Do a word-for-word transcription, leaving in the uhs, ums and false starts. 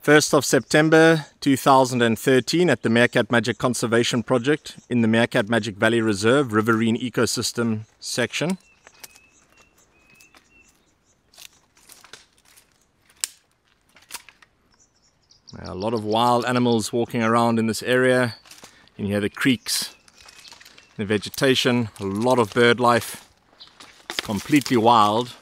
first of September two thousand thirteen at the Meerkat Magic Conservation Project in the Meerkat Magic Valley Reserve Riverine Ecosystem section. A lot of wild animals walking around in this area. You can hear the creeks, the vegetation, a lot of bird life. It's completely wild.